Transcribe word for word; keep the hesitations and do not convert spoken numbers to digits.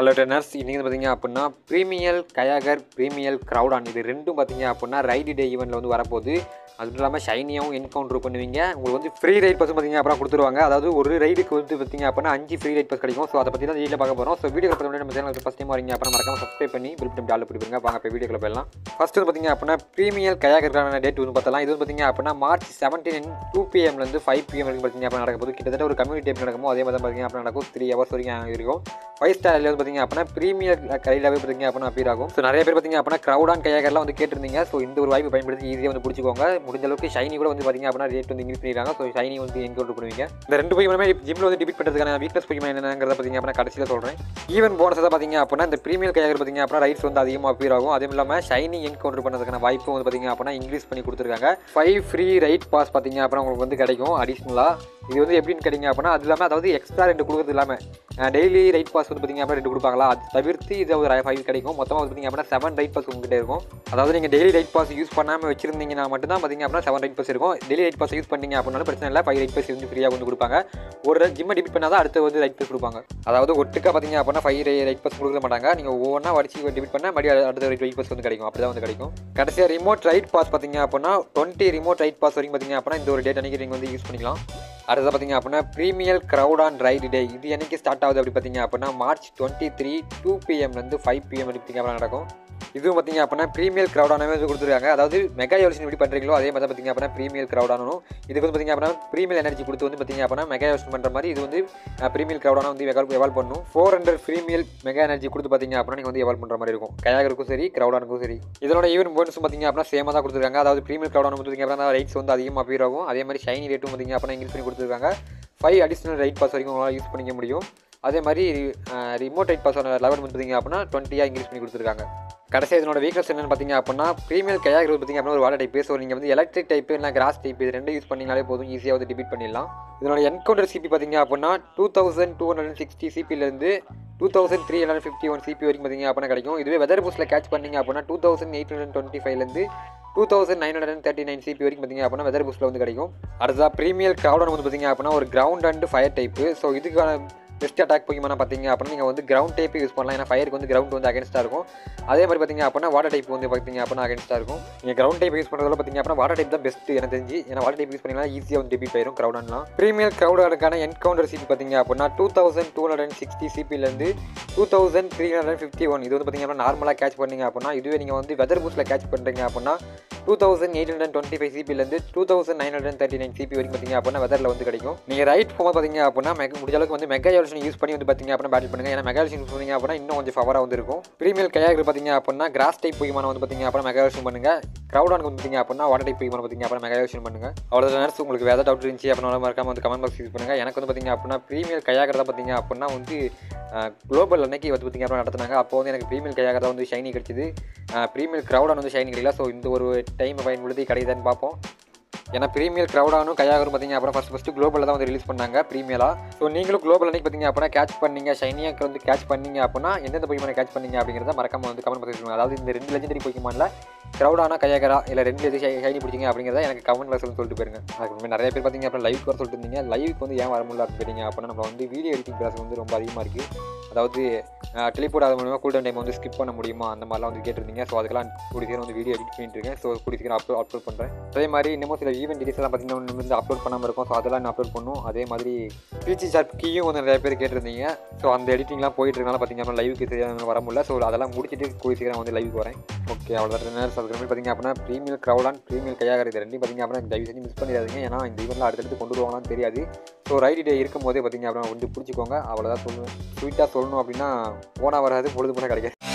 Hello trainers, ini pathina appadina Primal Kyogre, Primal Groudon இது ரெண்டும் pathina appadina ride day event la vandu varapodhu. அதுவும் இல்லாம ஷைனியாவும் encounter பண்ணுவீங்க. உங்களுக்கு வந்து ஃப்ரீ ரைட் பாஸ் பாத்தீங்க அப்புறம் கொடுத்துருவாங்க. அதாவது ஒரு ரைடுக்கு வந்து பாத்தீங்க அப்புறம் அஞ்சு ஃப்ரீ ரைட் பாஸ் கிடைக்கும். சோ அத பத்தி தான் வீடியோல பார்க்க போறோம். சோ வீடியோக்கு போறதுக்கு முன்னாடி நம்ம சேனலுக்கு ஃபர்ஸ்ட் டைம் வரீங்க அப்புறம் மறக்காம சப்ஸ்கிரைப் பண்ணி பெல் பட்டன் டால் பண்ணி விடுங்க. வாங்க இப்ப வீடியோக்குள்ள போய்லாம். ஃபர்ஸ்ட் வந்து பாத்தீங்க அப்புறம் Primal Kyogre கான டேட் வந்து பார்த்தலாம். இது வந்து பாத்தீங்க அப்புறம் மார்ச் பதினேழு two p m ல இருந்து five p m வரைக்கும் பாத்தீங்க அப்புறம் நடக்க போகுது. கிட்டத்தட்ட ஒரு கம்யூனிட்டி டேப் நடக்கும். அதே மாதிரி பாத்தீங்க அப்புறம் நடக்கும் three hours வரைக்கும் இருக்கும். five star ல வந்து பாத்தீங்க அப்புறம் பிரீமியர் கையிலவே பாத்தீங்க அப்புறம் அப்பியர் ஆகும். சோ நிறைய பேர் பாத்தீங்க அப்புறம் Groudon Kyogreலாம் வந்து கேட்டிருந்தீங்க. சோ இந்த ஒரு வாய்ப்பு பயன்படுத்தி ஈஸியா வந்து புடிச்சுக்கோங்க. முடிஞ்ச அளவுக்கு ஷைனி கூட வந்து பாத்தீங்க அப்புறம் ரேட் வந்து இன்கிரீஸ் பண்ணிராங்க. சோ ஷைனி வந்து என்கவுண்டர் பண்ணுவீங்க. இந்த ரெண்டு பேயுமே ஜிம்ல வந்து டிபீட் பண்றதுக்கான வீக்னஸ் போய் என்னங்கறத பாத்தீங்க அப்புறம் கடைசில சொல்றேன். ஈவன் போனஸா பாத்தீங்க அப்புறம் இந்த பிரீமியர் Kyogre பாத்தீங்க அப்புறம் ரைட்ஸ் வந்து அதிகமா அப்பியர் ஆகும். அதே இல்லாம ஷைனி என்கவுண்டர் பண்றதுக்கான வாய்ப்பு வந்து பாத்தீங்க அப்புறம் இன்கிரீஸ் பண்ணி கொடுத்திருக்காங்க. five free ride pass பாத்தீங்க அப்புறம் உங்களுக்கு வந்து கிடைக்கும் அடிஷனலா. இது வந்து எப்படின்னு கேட்டீங்க அப்புறம் அது இல்லாம அதாவது எக்ஸ்ட்ரா ரெண்டு கொடுக்கிறது இல்லாம டெய்லி ரைட் பாஸ் வந்து பாத்தீங்க அப்புறம் ரெண்டு கொடுப்பாங்களா அது தவிர்த்து இது ஒரு five கிடைக்கும். மொத்தமா வந்து பாத்தீங்க அப்புறம் seven ரைட் பாஸ் உங்ககிட்ட இருக்கும். அதாவது நீங்க டெய்லி ரைட் பாஸ் யூஸ் பண்ணாம வச்சிருந்தீங்கன்னா மட்டும் தான் பாத்தீங்க அப்புறம் seven ரைட் பாஸ் இருக்கும். டெய்லி ரைட் பாஸ் யூஸ் பண்ணீங்க அப்படினாலும் பிரச்சனை இல்லை. five ரைட் பாஸ் வந்து ஃப்ரீயா வந்து கொடுப்பாங்க. ஒரு ஜிம் டிபீட் பண்ணாதான் அடுத்து வந்து ரைட் பாஸ் கொடுப்பாங்க. அதாவது ஒட்டுக்கா பாத்தீங்க அப்படின்னா five ரைட் பாஸ் கொடுக்க மாட்டாங்க. நீங்க ஒவ்வொன்னா வரிசையா டிபீட் பண்ணா மறுபடியும் அடுத்த ரைட் பாஸ் வந்து கிடைக்கும். அப்படிதான் வந்து கிடைக்கும். கடைசியா ரிமோட் ரைட் பாஸ் பாத்தீங்க அப்படின்னா twenty ரிமோட் ரைட் பாஸ் வரைக்கும் பாத்தீங்க அப்படின்னா இந்த ஒரு டேட் அன்னைக்கு நீங்க வந்து யூஸ் பண்ணிக்கலாம். அடுத்தது பார்த்தீங்க அப்படின்னா Primal Groudon ரைட் டே இது என்னைக்கு ஸ்டார்ட் ஆகுது அப்படி பார்த்தீங்க அப்படின்னா மார்ச் இருபத்தி மூன்று two p m-லேருந்து five p m வரைக்கும் அப்புறம் நடக்கும். இதுவும் பார்த்தீங்க அப்படின்னா Primal Groudon-ஐ வந்து கொடுத்துருக்காங்க. அதாவது மெகா எவல்யூஷன் எப்படி பண்ணுறீங்களோ அதே மாதிரி பார்த்தீங்க அப்படின்னா Primal Groudon-னும் இதுக்கு வந்து பார்த்தீங்க அப்படின்னா Primal எனர்ஜி கொடுத்து வந்து பார்த்தீங்க அப்படின்னா மெகா எவல்யூஷன் பண்ணுற மாதிரி இது வந்து Primal Groudon-ஐ வந்து எவால்வ் பண்ணும். Four hundred Primal mega energy கொடுத்து பார்த்தீங்க அப்படின்னா நீங்கள் வந்து எவால்வ் பண்ணுற மாதிரி இருக்கும். Kyogre-க்கும் சரி Groudon-க்கும் சரி. இதோட ஈவன் போனஸும் பார்த்தீங்க அப்படின்னா சேமாக தான் கொடுத்துருக்காங்க. அதாவது Primal Groudon வந்து பார்த்தீங்க அப்படின்னா ரைட்ஸ் வந்து அதிகமாக அப்பியர் ஆகும். அதே மாதிரி ஷைனி ரேட்டும் பார்த்தீங்க அப்படின்னா இன்க்ரீஸ் பண்ணி கொடுத்துருக்காங்க. five அடிஷனல் ரைட் பாஸ் வரைக்கும் உங்களால் யூஸ் பண்ணிக்க முடியும். அதே மாதிரி ரிமோட் ரைட் பாஸ் லெவல் பார்த்தீங்க அப்படின்னா டுவெண்ட்டியாக இன்க்ரீஸ் பண்ணி கொடுத்துருக்காங்க. கடைசியாக இதனோட வீக்னஸ் என்னென்னு பார்த்தீங்க அப்படின்னா Primal Kyogre பார்த்தீங்க அப்படின்னா ஒரு வாட்டர் டைப் பேசுவோம். நீங்கள் வந்து எலக்ட்ரிக் டைப்பு இல்லை கிராஸ் டைப் இது ரெண்டும் யூஸ் பண்ணிங்கனாலே போதும் ஈஸியாக வந்து டிபீட் பண்ணிடலாம். இதனோட என்கவுண்டர் சிபி பார்த்தீங்க அப்படின்னா two thousand two hundred and sixty சிபிலேருந்து two thousand three hundred fifty one CP வரைக்கும் பார்த்தீங்க அப்படின்னா கிடைக்கும். இதுவே வெதர் பூஸ்ட்டில் கேட்ச் பண்ணிங்க அப்படின்னா two thousand eight hundred twenty ஃபைவ்லேருந்து two thousand nine hundred and thirty nine CP வரைக்கும் பார்த்தீங்க அப்படின்னா வெதர் பூஸ்ட்டில் வந்து கிடைக்கும். அடுத்ததாக Primal Groudon வந்து பார்த்தீங்க அப்படின்னா ஒரு ground and fire type. So இதுக்கான பெஸ்ட் அட்டாக் போய்க்குமா பார்த்தீங்க அப்படின்னா நீங்கள் வந்து கிரவுண்ட் டைப் யூஸ் பண்ணலாம். ஏன்னா ஃபயருக்கு வந்து கிரவுண்ட் வந்து அகேன்ஸ்டாக இருக்கும். அதே மாதிரி பார்த்தீங்க அப்படின்னா வாட்டர் டைப் வந்து பார்த்தீங்க அப்படின்னா அகேன்ஸ்டாக இருக்கும். நீங்கள் கிரவுண்ட் டைப் யூஸ் பண்ணுறதுல பார்த்தீங்க அப்படின்னா வாட்டர் டைப் தான் பெஸ்ட் எனக்கு தெரிஞ்சு. ஏன்னா வாட்டர் டைப் யூஸ் பண்ணிங்கன்னா ஈஸியாக வந்து டிபீட் ஆயிரும் Groudon-லாம். Primal Groudon-க்கான என்கவுண்டர் சிபி பார்த்தீங்க அப்படின்னா two thousand two hundred and sixty சிபிலேருந்து two thousand three hundred and fifty one இது வந்து பார்த்தீங்க அப்படின்னா நார்மலாக கேட்ச் பண்ணீங்க அப்படின்னா இதுவே நீங்கள் வந்து வெதர் பூஸ்ட்டில் கேட்ச் பண்ணுறீங்க அப்படின்னா two thousand eight hundred and twenty five சிபிலேருந்து two thousand nine hundred and thirty nine CP வரைக்கும் பார்த்தீங்க அப்படின்னா வெதரில் வந்து கிடைக்கும். நீங்கள் ரைட் போகும்போது பார்த்தீங்க அப்படின்னா முடிஞ்ச அளவுக்கு வந்து மெகா யூஸ் பண்ணி வந்து பாத்தீங்க அப்படின்னா பேட்டில் பண்ணுங்க. ஏன்னா மெகா எவல்யூஷன் யூஸ் பண்ணீங்க அப்படின்னா இன்னும் கொஞ்சம் ஃபவரா வந்து இருக்கும். Primal Kyogre பாத்தீங்க அப்படின்னா கிராஸ் டைப் போய்க்குமான வந்து பாத்தீங்க அப்படின்னா மெகா எவல்யூஷன் பண்ணுங்க. Groudon-க்கு வந்து பாத்தீங்க அப்படின்னா வாட்டர் டைப் போய்க்குமான பாத்தீங்க அப்படின்னா மெகா எவல்யூஷன் பண்ணுங்க. அவ்வளவுதான். உங்களுக்கு வேற டவுட் இருந்துச்சு அப்படின்னா மறக்காம வந்து கமெண்ட் பாக்ஸ் யூஸ் பண்ணுங்க. எனக்கு வந்து பாத்தீங்க அப்படின்னா Primal Kyogre தான் பாத்தீங்க அப்படின்னா வந்து குளோபல் அன்னைக்கு வந்து பாத்தீங்க அப்படின்னா நடத்தினாங்க. அப்போ வந்து எனக்கு Primal Kyogre தான் வந்து ஷைனி கிடைச்சது. Primal Groudon வந்து ஷைனி கிடைக்கல. ஸோ இந்த ஒரு டைமை பயன்படுத்தி கிடைக்குதான்னு பார்ப்போம். ஏன்னா Primal Groudon-னும் Kyogre பார்த்தீங்க அப்புறம் ஃபர்ஸ்ட் ஃபர்ஸ்ட் குளோபலில் தான் வந்து ரிலீஸ் பண்ணாங்க பிரீமியலா. ஸோ நீங்களும் குளோபல் அன்னைக்கு பார்த்தீங்க அப்படின்னா கேட்ச் பண்ணீங்க ஷைனியாக வந்து கேட்ச் பண்ணீங்க அப்படின்னா எந்தெந்த போய்க்குமான கேட்ச் பண்ணீங்க அப்படிங்கிறத மறக்காம வந்து கமெண்ட் பண்ணுங்க. அதாவது இந்த ரெண்டு லெஜெண்டரி போய்க்குமான்ல Groudon-ஆ Kyogre-ஆ இல்லை ரெண்டு எது ஷைனி பிடிச்சிங்க அப்படிங்கிறத எனக்கு கமெண்ட் பாக்ஸ் சொல்லிட்டு போயிருங்க. அதுக்கு நிறைய பேர் பார்த்தீங்க அப்புறம் லைவ் வர சொல்லிட்டு இருந்தீங்க. லைவுக்கு வந்து ஏன் வர முடியல அப்படின்னு போயிட்டீங்க அப்படின்னா நம்ம வந்து வீடியோ எடிட்டிங் கிளாஸ் வந்து ரொம்ப அதிகமாக இருக்குது. அதாவது டெலிபோர்ட் அது மூலமாக கூல் டவுன் டைம் வந்து ஸ்கிப் பண்ண முடியுமா அந்த மாதிரிலாம் வந்து கேட்டிருந்தீங்க. ஸோ அதுக்கெல்லாம் கூடிய வந்து வீடியோ எடிட் பண்ணிட்டு இருக்கேன். ஸோ கூடிய அப்லோட் அப்லோட் பண்ணுறேன். அதே மாதிரி இன்னமும் சில ஈவென்ட் டீட்டெயில்ஸ்லாம் பார்த்தீங்கன்னா ஒன்று வந்து அப்லோட் பண்ணாமல் இருக்கும். ஸோ அதெல்லாம் நான் அப்லோட் பண்ணும். அதே மாதிரி பீச்சி சார் கீயும் வந்து நிறைய பேர் கேட்டிருந்தீங்க. ஸோ அந்த எடிட்டிங்லாம் போயிட்டு இருக்கனால பார்த்தீங்க அப்படின்னா லைவுக்கு சரியாக வர முடியல. ஸோ அதெல்லாம் முடிச்சுட்டு கூடிய வந்து லைவுக்கு வரேன். ஓகே அவ்வளோதான். அதுக்கப்புறம் பார்த்தீங்க அப்படின்னா Primal Groudon Primal Kyogre இது ரெண்டையும் பார்த்தீங்க அப்படின்னா தயவு செஞ்சு மிஸ் பண்ணிடாதீங்க. ஏன்னா இந்த ஈவெண்ட்லாம் அடுத்தடுத்து கொண்டு வருவாங்களான்னு தெரியாது. ஸோ ரைட் டே இருக்கும் போதே பார்த்தீங்க அப்படின்னா வந்து பிடிச்சிக்கோங்க. அவ்வளோதான் சொல்லுவேன். ஸ்வீட்டாக சொல்லணும் அப்படின்னா போனால் வராது பொழுது போனால் கிடைக்காது.